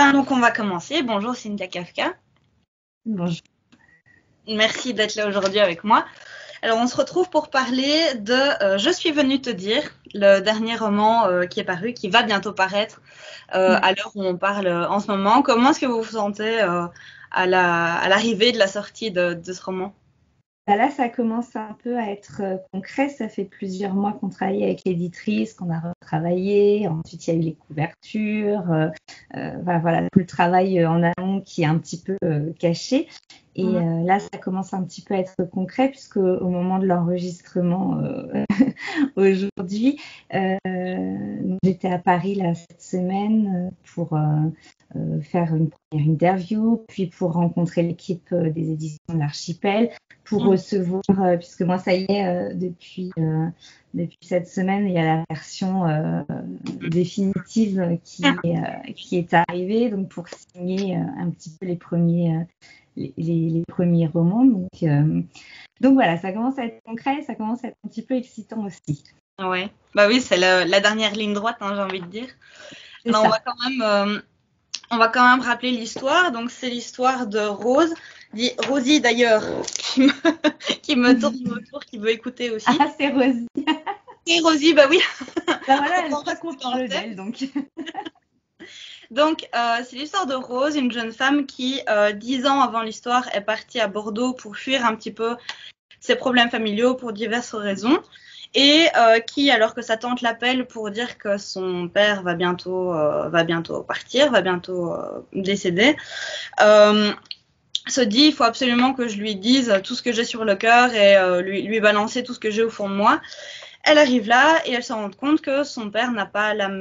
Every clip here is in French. Ben donc on va commencer. Bonjour Cynthia Kafka. Bonjour. Merci d'être là aujourd'hui avec moi. Alors on se retrouve pour parler de Je suis venue te dire, le dernier roman qui est paru, qui va bientôt paraître à l'heure où on parle en ce moment. Comment est-ce que vous vous sentez à l'arrivée de la sortie de ce roman? Là, ça commence un peu à être concret. Ça fait plusieurs mois qu'on travaille avec l'éditrice, qu'on a retravaillé. Ensuite, il y a eu les couvertures. Voilà, tout le travail en amont qui est un petit peu caché. Et là, ça commence un petit peu à être concret puisque au moment de l'enregistrement aujourd'hui, j'étais à Paris là, cette semaine pour faire une première interview, puis pour rencontrer l'équipe des éditions de l'Archipel, pour recevoir, puisque moi ça y est, depuis cette semaine, il y a la version définitive qui est arrivée, donc pour signer un petit peu les premiers romans. Donc voilà, ça commence à être concret, ça commence à être un petit peu excitant aussi. Ouais. Bah oui, c'est la dernière ligne droite, hein, j'ai envie de dire. Alors, on va quand même rappeler l'histoire. Donc c'est l'histoire de Rose, dit Rosie d'ailleurs, qui me tourne autour, qui veut écouter aussi. Ah, c'est Rosie. C'est Rosie, bah oui. Bah voilà, elle se content le d'elle, donc. Donc, c'est l'histoire de Rose, une jeune femme qui, 10 ans avant l'histoire, est partie à Bordeaux pour fuir un petit peu ses problèmes familiaux pour diverses raisons et qui, alors que sa tante l'appelle pour dire que son père va bientôt décéder, se dit, il faut absolument que je lui dise tout ce que j'ai sur le cœur et lui balancer tout ce que j'ai au fond de moi. Elle arrive là et elle se rend compte que son père n'a pas le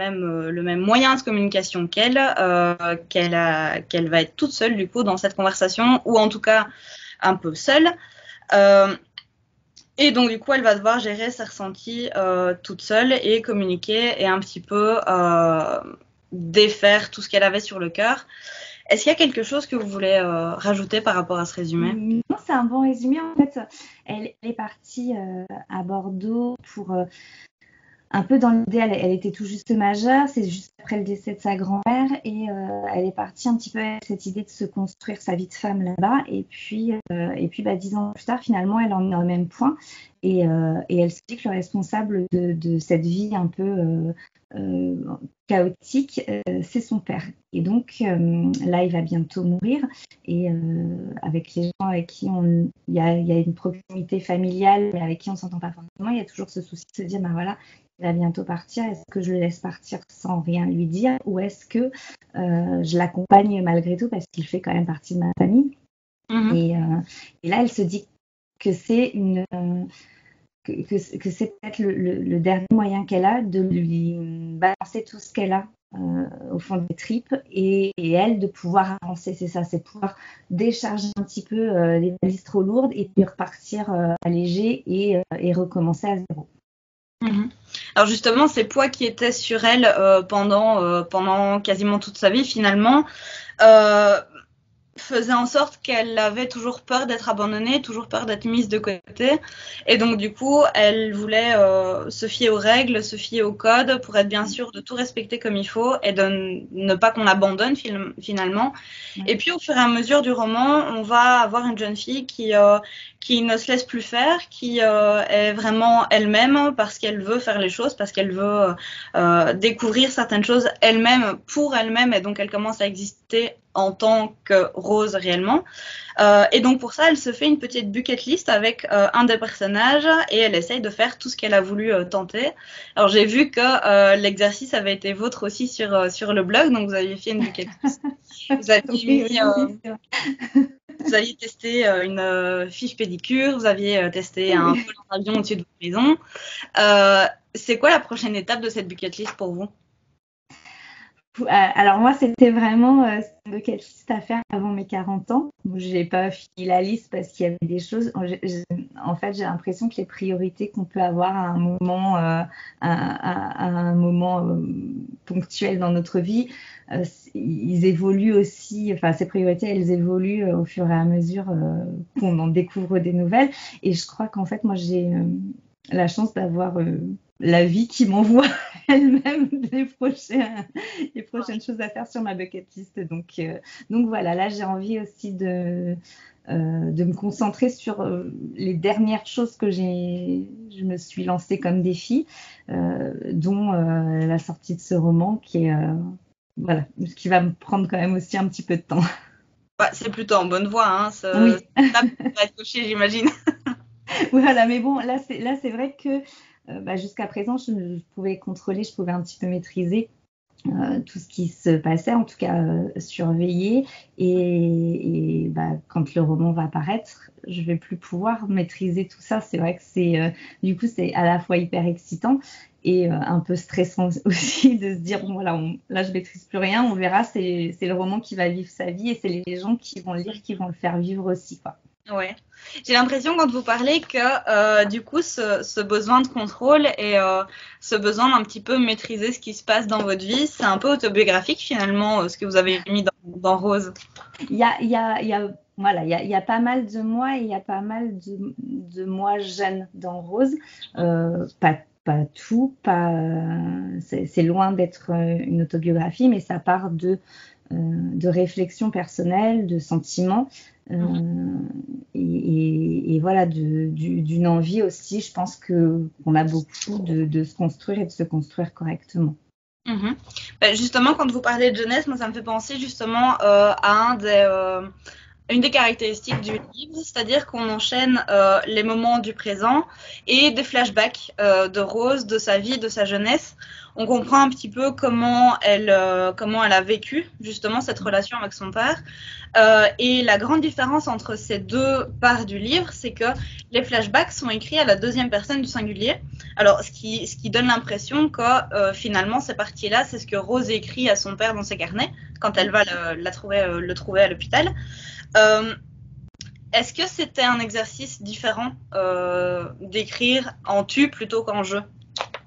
même moyen de communication qu'elle va être toute seule du coup dans cette conversation, ou en tout cas un peu seule. Et donc du coup elle va devoir gérer ses ressentis toute seule et communiquer et un petit peu défaire tout ce qu'elle avait sur le cœur. Est-ce qu'il y a quelque chose que vous voulez rajouter par rapport à ce résumé? Non, c'est un bon résumé. En fait, elle est partie à Bordeaux pour un peu dans l'idée, elle était tout juste majeure, c'est juste après le décès de sa grand-mère et elle est partie un petit peu avec cette idée de se construire sa vie de femme là-bas. Et puis bah, 10 ans plus tard, finalement, elle en est au même point et elle se dit que le responsable de cette vie un peu chaotique, c'est son père. Et donc là, il va bientôt mourir. Et avec les gens avec qui il y a une proximité familiale, mais avec qui on s'entend pas forcément, il y a toujours ce souci de se dire, ben voilà, il va bientôt partir. Est-ce que je le laisse partir sans rien lui dire, ou est-ce que je l'accompagne malgré tout parce qu'il fait quand même partie de ma famille. Mmh. Et là, elle se dit que c'est une que c'est peut-être le dernier moyen qu'elle a de lui balancer tout ce qu'elle a au fond des tripes et elle de pouvoir avancer. C'est ça, c'est pouvoir décharger un petit peu les valises trop lourdes et puis repartir allégée et recommencer à zéro. Mmh. Alors justement, ces poids qui étaient sur elle pendant quasiment toute sa vie finalement faisait en sorte qu'elle avait toujours peur d'être abandonnée, toujours peur d'être mise de côté. Et donc, du coup, elle voulait se fier aux règles, se fier aux codes pour être bien sûre de tout respecter comme il faut et de ne pas qu'on l'abandonne finalement. Ouais. Et puis, au fur et à mesure du roman, on va avoir une jeune fille qui ne se laisse plus faire, qui est vraiment elle-même parce qu'elle veut faire les choses, parce qu'elle veut découvrir certaines choses elle-même pour elle-même. Et donc, elle commence à exister en tant que Rose réellement. Et donc pour ça, elle se fait une petite bucket list avec un des personnages et elle essaye de faire tout ce qu'elle a voulu tenter. Alors j'ai vu que l'exercice avait été vôtre aussi sur le blog, donc vous aviez fait une bucket list. Vous aviez vous aviez testé une fiche pédicure, vous aviez testé un vol en avion au-dessus de votre maison. C'est quoi la prochaine étape de cette bucket list pour vous? Alors moi, c'était vraiment une bucket list à faire avant mes 40 ans. Je n'ai pas fini la liste parce qu'il y avait des choses. En fait, j'ai l'impression que les priorités qu'on peut avoir à un moment, ponctuel dans notre vie, ils évoluent aussi. Enfin, ces priorités, elles évoluent au fur et à mesure qu'on en découvre des nouvelles. Et je crois qu'en fait, moi, j'ai la chance d'avoir la vie qui m'envoie elle-même les prochaines choses à faire sur ma bucket list. Donc voilà, là j'ai envie aussi de me concentrer sur les dernières choses que je me suis lancée comme défi, dont la sortie de ce roman qui est voilà, qui va me prendre quand même aussi un petit peu de temps. Bah, c'est plutôt en bonne voie, hein, ça, oui. Ça va être coché, j'imagine. Voilà, mais bon, là c'est vrai que jusqu'à présent, je pouvais contrôler, je pouvais un petit peu maîtriser tout ce qui se passait, en tout cas surveiller. Et quand le roman va apparaître, je ne vais plus pouvoir maîtriser tout ça. C'est vrai que c'est à la fois hyper excitant et un peu stressant aussi de se dire, bon voilà, là je ne maîtrise plus rien, on verra, c'est le roman qui va vivre sa vie et c'est les gens qui vont le lire, qui vont le faire vivre aussi, quoi. Ouais. J'ai l'impression quand vous parlez que du coup ce besoin de contrôle et ce besoin d'un petit peu maîtriser ce qui se passe dans votre vie, c'est un peu autobiographique finalement ce que vous avez mis dans Rose. Il y a pas mal de moi et il y a pas mal de moi jeune dans Rose, pas tout, c'est loin d'être une autobiographie, mais ça part de réflexion personnelle, de sentiments et voilà d'une envie aussi, je pense qu'on a beaucoup de se construire et de se construire correctement. Mmh. Ben justement, quand vous parlez de jeunesse, moi ça me fait penser justement à une des caractéristiques du livre, c'est-à-dire qu'on enchaîne les moments du présent et des flashbacks de Rose, de sa vie, de sa jeunesse. On comprend un petit peu comment elle a vécu justement cette relation avec son père. Et la grande différence entre ces deux parts du livre, c'est que les flashbacks sont écrits à la deuxième personne du singulier. Alors, ce qui donne l'impression que finalement, ces parties-là, c'est ce que Rose écrit à son père dans ses carnets quand elle va le trouver à l'hôpital. Est-ce que c'était un exercice différent d'écrire en tu plutôt qu'en je ?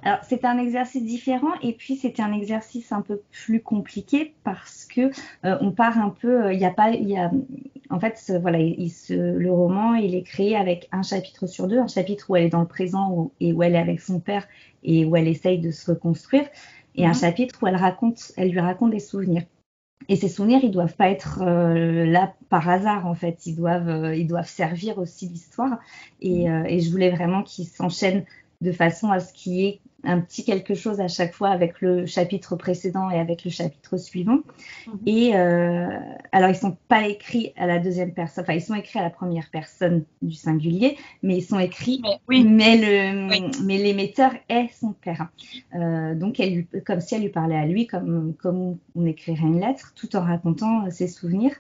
Alors, c'était un exercice différent et puis c'était un exercice un peu plus compliqué parce que on part un peu, le roman, il est créé avec un chapitre sur deux, un chapitre où elle est dans le présent et où elle est avec son père et où elle essaye de se reconstruire et un chapitre où elle lui raconte des souvenirs. Et ces souvenirs, ils doivent pas être là par hasard, en fait. Ils doivent servir aussi l'histoire. Et je voulais vraiment qu'ils s'enchaînent de façon à ce qu'il y ait un petit quelque chose à chaque fois avec le chapitre précédent et avec le chapitre suivant. Et alors, ils sont pas écrits à la deuxième personne. Enfin, ils sont écrits à la première personne du singulier, mais ils sont écrits. Mais l'émetteur est son père. Donc, comme si elle lui parlait à lui, comme on écrirait une lettre, tout en racontant ses souvenirs.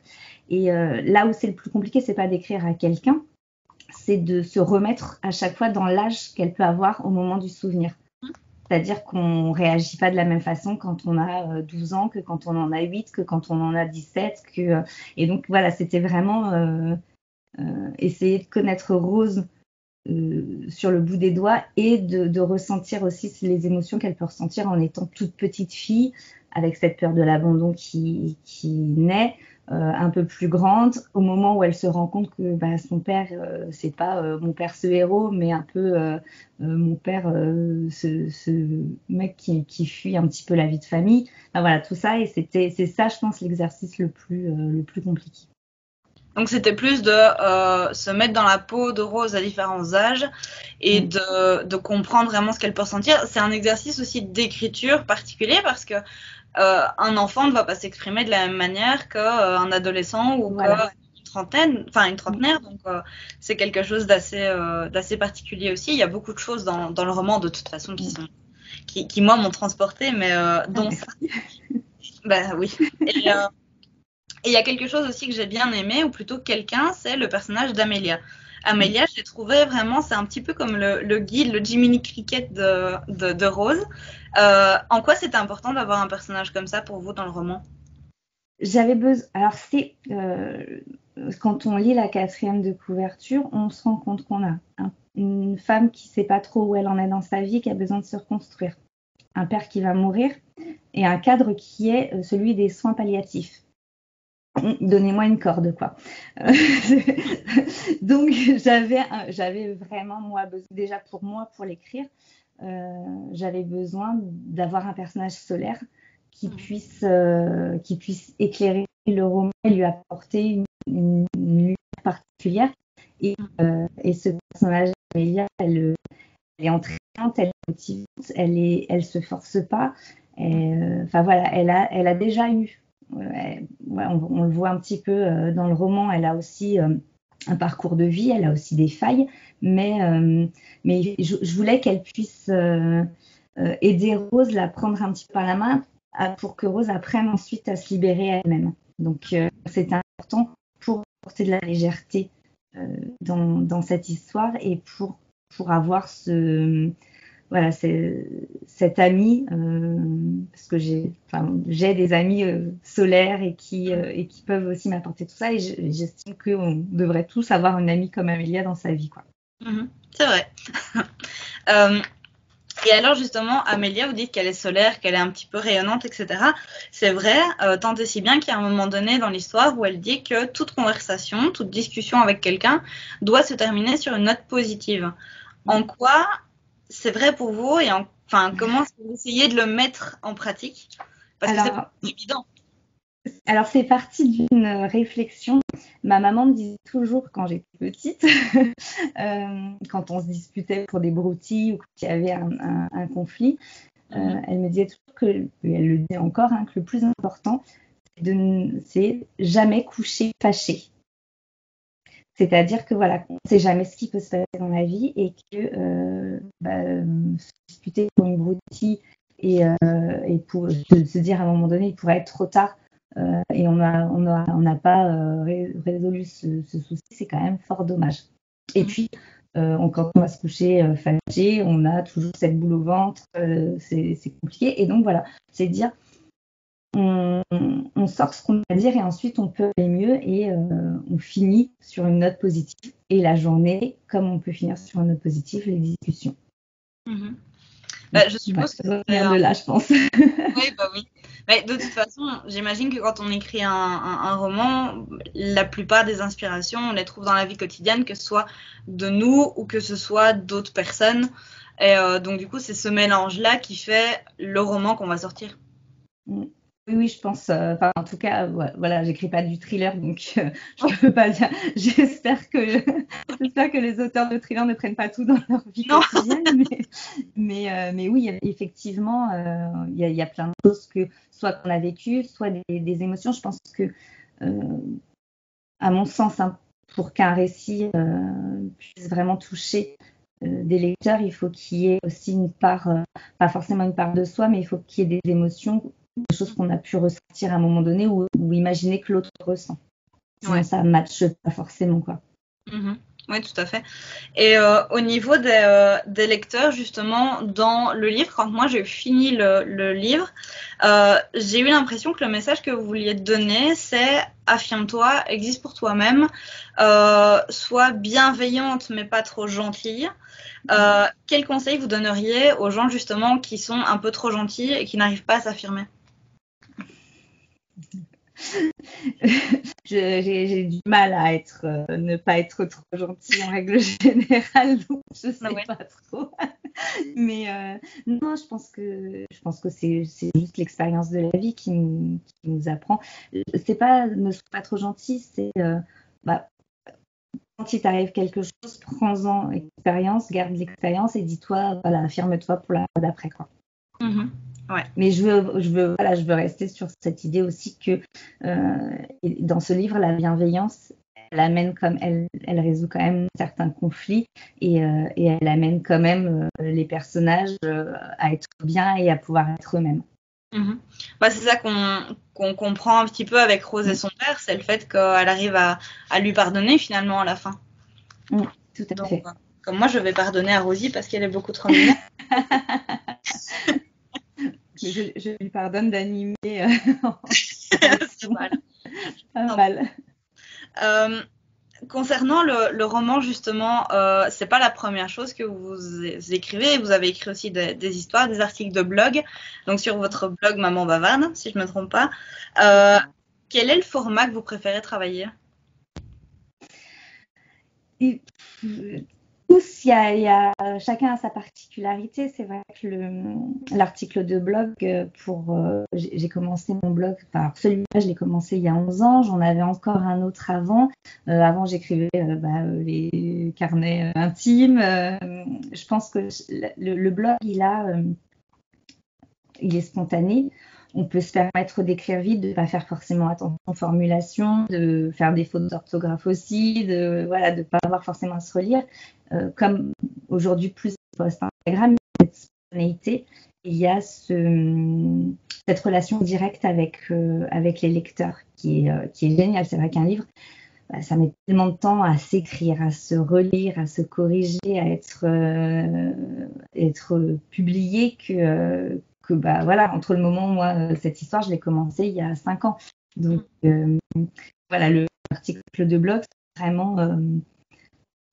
Et là où c'est le plus compliqué, c'est pas d'écrire à quelqu'un, c'est de se remettre à chaque fois dans l'âge qu'elle peut avoir au moment du souvenir. C'est-à-dire qu'on ne réagit pas de la même façon quand on a 12 ans, que quand on en a 8, que quand on en a 17. Et donc voilà, c'était vraiment essayer de connaître Rose sur le bout des doigts et de ressentir aussi les émotions qu'elle peut ressentir en étant toute petite fille, avec cette peur de l'abandon qui naît, un peu plus grande, au moment où elle se rend compte que son père, c'est pas mon père ce héros, mais un peu mon père ce mec qui fuit un petit peu la vie de famille. Enfin, voilà, tout ça, et c'est ça, je pense, l'exercice le plus compliqué. Donc c'était plus de se mettre dans la peau de Rose à différents âges et de comprendre vraiment ce qu'elle peut ressentir. C'est un exercice aussi d'écriture particulier parce que un enfant ne va pas s'exprimer de la même manière qu'un adolescent ou une trentenaire. Donc c'est quelque chose d'assez particulier aussi. Il y a beaucoup de choses dans le roman de toute façon qui moi m'ont transportée, mais dont ça. Bah oui. Et il y a quelque chose aussi que j'ai bien aimé, ou plutôt quelqu'un, c'est le personnage d'Amélia. Amélia, je l'ai trouvé vraiment, c'est un petit peu comme le guide, le Jiminy Cricket de Rose. En quoi c'était important d'avoir un personnage comme ça pour vous dans le roman ? J'avais besoin. Alors, c'est quand on lit la quatrième de couverture, on se rend compte qu'on a une femme qui ne sait pas trop où elle en est dans sa vie, qui a besoin de se reconstruire, un père qui va mourir et un cadre qui est celui des soins palliatifs. Donnez-moi une corde, quoi. Donc, j'avais vraiment, moi, déjà pour l'écrire, j'avais besoin d'avoir un personnage solaire qui puisse éclairer le roman et lui apporter une lumière particulière. Et ce personnage, Amélia, elle est entraînante, elle est motivante, elle se force pas. Enfin voilà, elle a déjà eu. On le voit un petit peu dans le roman. Elle a aussi un parcours de vie, elle a aussi des failles, mais je voulais qu'elle puisse aider Rose, la prendre un petit peu par la main, pour que Rose apprenne ensuite à se libérer elle-même. Donc c'est important pour apporter de la légèreté dans cette histoire et pour avoir cet ami, parce que j'ai des amis solaires et qui peuvent aussi m'apporter tout ça, et j'estime qu'on devrait tous avoir une amie comme Amélia dans sa vie, quoi. Mmh, c'est vrai. Et alors justement, Amélia, vous dites qu'elle est solaire, qu'elle est un petit peu rayonnante, etc. C'est vrai, tant et si bien qu'il y a un moment donné dans l'histoire où elle dit que toute conversation, toute discussion avec quelqu'un doit se terminer sur une note positive. En quoi c'est vrai pour vous, et comment vous essayez de le mettre en pratique? Parce que c'est évident. Alors, c'est parti d'une réflexion. Ma maman me disait toujours, quand j'étais petite, quand on se disputait pour des broutilles ou qu'il y avait un conflit, elle me disait toujours que, et elle le dit encore, que le plus important, c'est jamais coucher fâché. C'est-à-dire que voilà, on ne sait jamais ce qui peut se passer dans la vie, et que se disputer pour une broutille et pour se dire à un moment donné, il pourrait être trop tard. Et on n'a pas résolu ce souci, c'est quand même fort dommage. Et puis, quand on va se coucher fâché, on a toujours cette boule au ventre, c'est compliqué. Et donc voilà, c'est dire, on sort ce qu'on a à dire, et ensuite on peut aller mieux, et on finit sur une note positive. Et la journée, comme on peut finir sur une note positive, les discussions. Mm-hmm. Je suppose que c'est de là, je pense. Oui. Mais de toute façon, j'imagine que quand on écrit un roman, la plupart des inspirations, on les trouve dans la vie quotidienne, que ce soit de nous ou que ce soit d'autres personnes. Et donc, du coup, c'est ce mélange-là qui fait le roman qu'on va sortir. Oui, je pense. En tout cas, voilà, j'écris pas du thriller, donc je peux pas dire. J'espère que les auteurs de thriller ne prennent pas tout dans leur vie quotidienne. Mais oui, effectivement, il y a plein de choses que soit qu'on a vécues, soit des émotions. Je pense que, à mon sens, pour qu'un récit puisse vraiment toucher des lecteurs, il faut qu'il y ait aussi une part, pas forcément une part de soi, mais il faut qu'il y ait des émotions. Des choses qu'on a pu ressentir à un moment donné ou imaginer que l'autre ressent. Ouais. Ça ne matche pas forcément, quoi. Mm-hmm. Oui, tout à fait. Et au niveau des lecteurs, justement, dans le livre, quand moi j'ai fini le livre, j'ai eu l'impression que le message que vous vouliez donner, c'est affirme-toi, existe pour toi-même, sois bienveillante mais pas trop gentille. Quel conseil vous donneriez aux gens, justement, qui sont un peu trop gentils et qui n'arrivent pas à s'affirmer? J'ai du mal à être, ne pas être trop gentille en règle générale, donc je ne sais pas trop. Mais non, je pense que c'est juste l'expérience de la vie qui nous apprend. C'est pas ne sois pas trop gentil, c'est quand il t'arrive quelque chose, prends-en expérience, garde l'expérience et dis-toi, voilà, affirme-toi pour la fois d'après, quoi. Mm-hmm. Ouais. Mais je veux rester sur cette idée aussi que dans ce livre, la bienveillance, elle amène comme elle résout quand même certains conflits, et elle amène quand même les personnages à être bien et à pouvoir être eux-mêmes. Mmh. C'est ça qu'on comprend un petit peu avec Rose et son père, c'est le fait qu'elle arrive à lui pardonner finalement à la fin. Mmh, tout à fait. Comme moi, je vais pardonner à Rosie parce qu'elle est beaucoup trop mignonne. Je lui pardonne d'animer c'est mal. Pas mal. Concernant le roman, justement, c'est pas la première chose que vous écrivez. Vous avez écrit aussi des histoires, des articles de blog, donc sur votre blog Maman Bavane, si je ne me trompe pas. Quel est le format que vous préférez travailler ? tous, chacun a sa particularité. C'est vrai que l'article de blog, j'ai commencé mon blog par celui-là, je l'ai commencé il y a 11 ans, j'en avais encore un autre avant. Avant, j'écrivais les carnets intimes. Je pense que le blog, il est spontané. On peut se permettre d'écrire vite, de ne pas faire forcément attention aux formulations, de faire des fautes d'orthographe aussi, de pas avoir forcément à se relire. Comme aujourd'hui plus post Instagram, cette spontanéité, il y a cette relation directe avec les lecteurs qui est géniale. C'est vrai qu'un livre, ça met tellement de temps à s'écrire, à se relire, à se corriger, à être publié que entre le moment où moi, cette histoire, je l'ai commencée il y a 5 ans. Donc, l'article de blog, c'est vraiment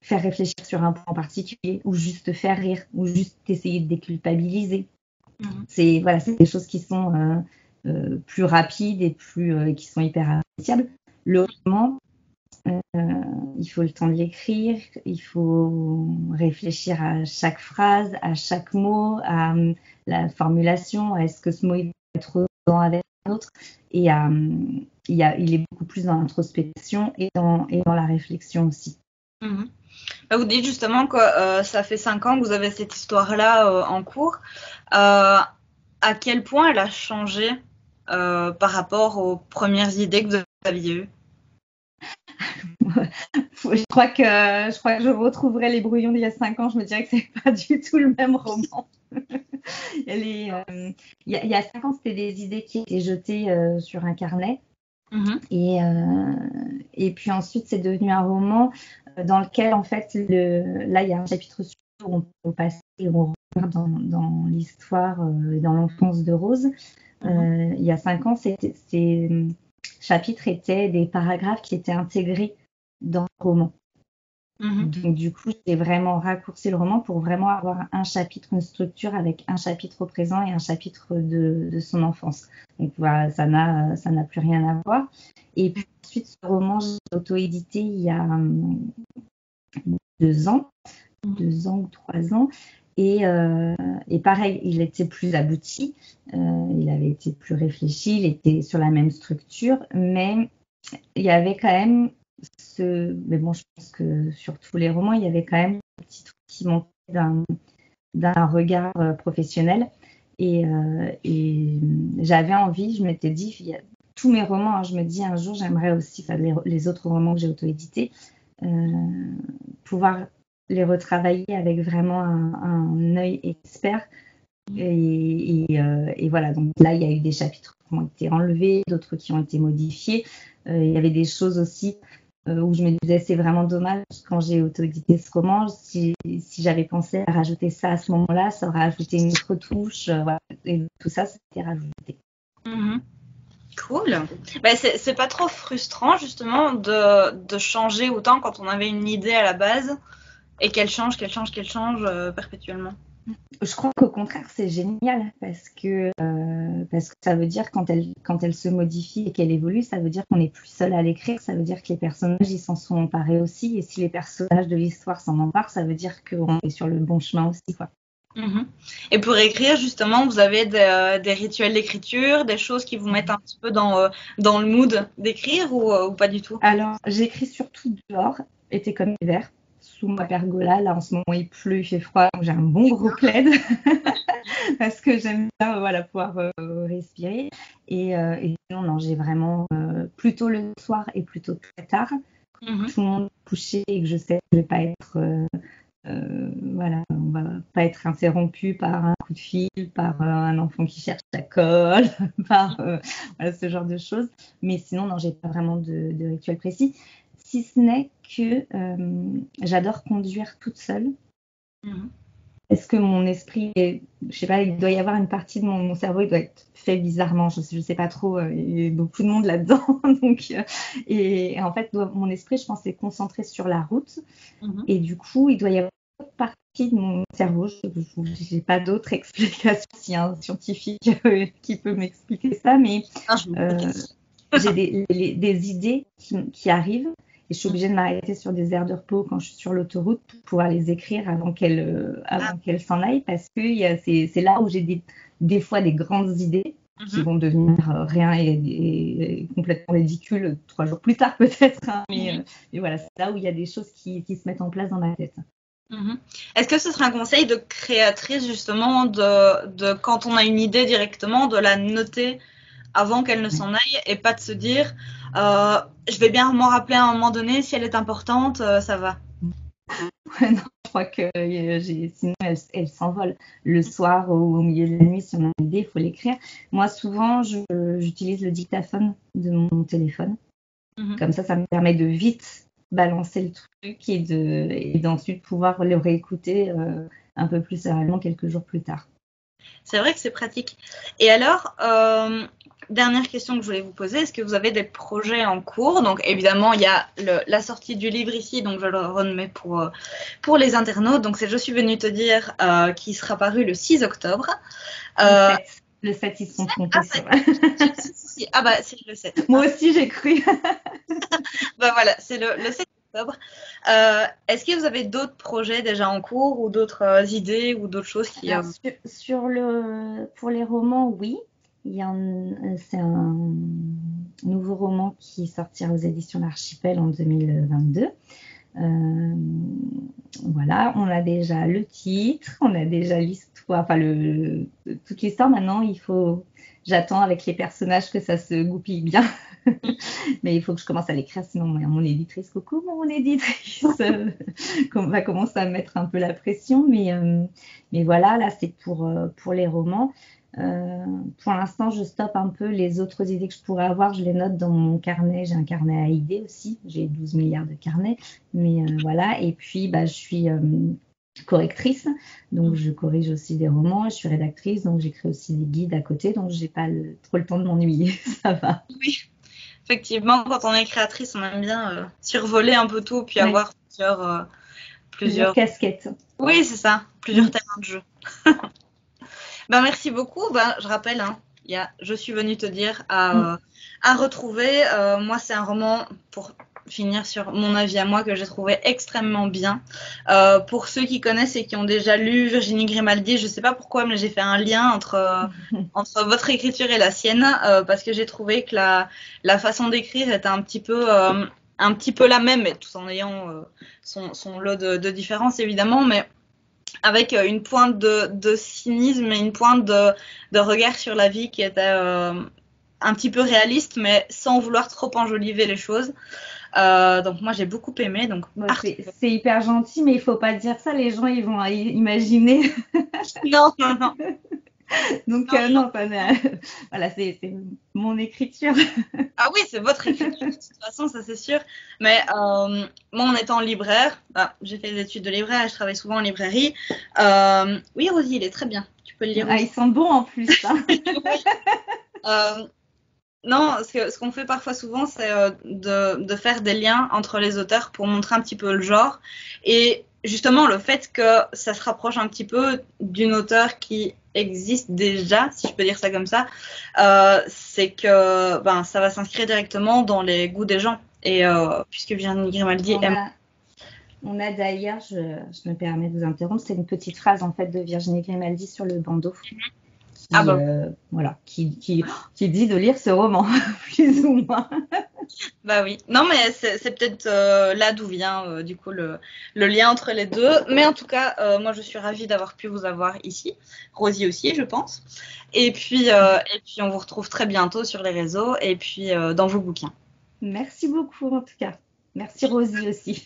faire réfléchir sur un point en particulier, ou juste faire rire, ou juste essayer de déculpabiliser. Mmh. C'est des choses qui sont plus rapides et qui sont hyper appréciables. Le roman, il faut le temps de l'écrire, il faut réfléchir à chaque phrase, à chaque mot, à la formulation, à est-ce que ce mot il va être dans avec un autre, et il est beaucoup plus dans l'introspection et dans la réflexion aussi. Mmh. Vous dites justement que ça fait 5 ans que vous avez cette histoire-là en cours. À quel point elle a changé par rapport aux premières idées que vous aviez eues? Je crois que je retrouverai les brouillons d'il y a 5 ans, je me dirais que c'est pas du tout le même roman. Il y a 5 ans, c'était des idées qui étaient jetées sur un carnet. Mm-hmm. Et puis ensuite, c'est devenu un roman dans lequel, en fait, il y a un chapitre sur où on peut passer et on regarde dans l'histoire, dans l'enfance de Rose. Mm-hmm. Il y a 5 ans, ces chapitres étaient des paragraphes qui étaient intégrés dans le roman. Mmh. Donc, du coup, j'ai vraiment raccourci le roman pour vraiment avoir un chapitre, une structure avec un chapitre au présent et un chapitre de son enfance. Donc, voilà, ça n'a plus rien à voir. Et puis, ensuite, ce roman, j'ai auto-édité il y a 2 ans ou 3 ans. Et pareil, il était plus abouti, il avait été plus réfléchi, il était sur la même structure, mais il y avait quand même mais bon, je pense que sur tous les romans, il y avait quand même un petit truc qui manquait d'un regard professionnel. Et j'avais envie, je m'étais dit, tous mes romans, je me dis un jour, j'aimerais aussi, les autres romans que j'ai auto-édités, pouvoir les retravailler avec vraiment un œil expert. Et voilà, donc là, il y a eu des chapitres qui ont été enlevés, d'autres qui ont été modifiés. Il y avait des choses aussi où je me disais c'est vraiment dommage quand j'ai auto-édité ce roman. Si j'avais pensé à rajouter ça à ce moment-là, ça aurait ajouté une autre touche. Et tout ça, c'était rajouté. Mmh. Cool. C'est pas trop frustrant justement de changer autant quand on avait une idée à la base et qu'elle change perpétuellement. Je crois qu'au contraire, c'est génial parce que ça veut dire quand elle se modifie et qu'elle évolue, ça veut dire qu'on n'est plus seul à l'écrire, ça veut dire que les personnages, ils s'en sont emparés aussi. Et si les personnages de l'histoire s'en emparent, ça veut dire qu'on est sur le bon chemin aussi, quoi. Mmh. Et pour écrire, justement, vous avez des rituels d'écriture, des choses qui vous mettent un petit peu dans le mood d'écrire ou pas du tout? Alors, j'écris surtout dehors, été comme hiver. Sous ma pergola, là en ce moment il pleut, il fait froid, donc j'ai un bon gros plaid parce que j'aime bien pouvoir respirer et non, j'ai vraiment plutôt le soir et plutôt très tard, mm-hmm. Tout le monde est couché et que je sais que je vais pas être on va pas être interrompu par un coup de fil, par un enfant qui cherche sa colle, par ce genre de choses, mais sinon non, j'ai pas vraiment de rituel précis. Si ce n'est que j'adore conduire toute seule. Mmh. Est-ce que mon esprit, je sais pas, il doit y avoir une partie de mon cerveau, il doit être fait bizarrement, je sais pas trop, il y a beaucoup de monde là-dedans. Donc, et en fait, mon esprit, je pense, est concentré sur la route. Mmh. Et du coup, il doit y avoir une autre partie de mon cerveau. Je n'ai pas d'autre explication, s'il y a un scientifique qui peut m'expliquer ça, mais j'ai des idées qui arrivent. Et je suis obligée de m'arrêter sur des aires de repos quand je suis sur l'autoroute pour pouvoir les écrire avant qu'elles s'en aillent, parce que c'est là où j'ai des fois des grandes idées qui vont devenir rien et complètement ridicules 3 jours plus tard peut-être. Hein, mais voilà, c'est là où il y a des choses qui se mettent en place dans ma tête. Mmh. Est-ce que ce serait un conseil de créatrice justement de quand on a une idée directement de la noter avant qu'elle ne s'en aille et pas de se dire je vais bien m'en rappeler à un moment donné, si elle est importante ça va. Ouais, non, je crois que sinon elle s'envole le soir au milieu de la nuit. Si on a une idée, il faut l'écrire. Moi souvent j'utilise le dictaphone de mon téléphone, comme ça me permet de vite balancer le truc et d'ensuite pouvoir le réécouter un peu plus sérieusement quelques jours plus tard. C'est vrai que c'est pratique. Et alors, dernière question que je voulais vous poser, est-ce que vous avez des projets en cours? Donc évidemment, il y a la sortie du livre ici, donc je le remets pour les internautes. Donc c'est Je suis venue te dire qui sera paru le 6 octobre. Le 7, ils se sont trompés. Ah bah c'est le 7. Moi aussi j'ai cru. Bah voilà, c'est le 7 octobre. Est-ce que vous avez d'autres projets déjà en cours ou d'autres idées ou d'autres choses qui... Alors, pour les romans, oui. C'est un nouveau roman qui sortira aux éditions L'Archipel en 2022. Voilà, on a déjà le titre, on a déjà l'histoire, enfin toute l'histoire. Maintenant, j'attends avec les personnages que ça se goupille bien, mais il faut que je commence à l'écrire, sinon mon éditrice, coucou mon éditrice, va commencer à mettre un peu la pression, mais voilà, là c'est pour les romans. Pour l'instant, je stoppe un peu les autres idées que je pourrais avoir. Je les note dans mon carnet. J'ai un carnet à idées aussi. J'ai 12 milliards de carnets. Mais voilà. Et puis, je suis correctrice. Donc, je corrige aussi des romans. Je suis rédactrice. Donc, j'écris aussi des guides à côté. Donc, j'ai pas trop le temps de m'ennuyer. Ça va. Oui. Effectivement, quand on est créatrice, on aime bien survoler un peu tout. Puis avoir plusieurs casquettes. Oui, c'est ça. Plusieurs terrains de jeu. Merci beaucoup. Je rappelle, il y a Je suis venue te dire à retrouver. Moi, c'est un roman, pour finir sur mon avis à moi, que j'ai trouvé extrêmement bien. Pour ceux qui connaissent et qui ont déjà lu Virginie Grimaldi, je ne sais pas pourquoi, mais j'ai fait un lien entre votre écriture et la sienne, parce que j'ai trouvé que la façon d'écrire était un petit peu la même, tout en ayant son lot de différences, évidemment, mais avec une pointe de cynisme et une pointe de regard sur la vie qui était un petit peu réaliste, mais sans vouloir trop enjoliver les choses. Donc moi j'ai beaucoup aimé. Donc c'est hyper gentil, mais il faut pas dire ça, les gens ils vont imaginer. Non. Donc non, voilà, c'est mon écriture. Ah oui, c'est votre écriture de toute façon, ça c'est sûr. Mais moi, en étant libraire, j'ai fait des études de libraire, je travaille souvent en librairie. Oui, Rosie, il est très bien. Tu peux le lire. Ah, ils sont bons en plus. Hein. Non, ce qu'on fait parfois souvent, c'est de faire des liens entre les auteurs pour montrer un petit peu le genre. Et justement, le fait que ça se rapproche un petit peu d'une auteure qui existe déjà, si je peux dire ça comme ça, c'est que ça va s'inscrire directement dans les goûts des gens. Et puisque Virginie Grimaldi aime... On a d'ailleurs, je me permets de vous interrompre, c'est une petite phrase en fait de Virginie Grimaldi sur le bandeau. Qui dit de lire ce roman, plus ou moins. Oui. Non, mais c'est peut-être là d'où vient du coup le lien entre les deux. Mais en tout cas, moi je suis ravie d'avoir pu vous avoir ici. Rosie aussi, je pense. Et puis on vous retrouve très bientôt sur les réseaux et puis dans vos bouquins. Merci beaucoup en tout cas. Merci Rosie aussi.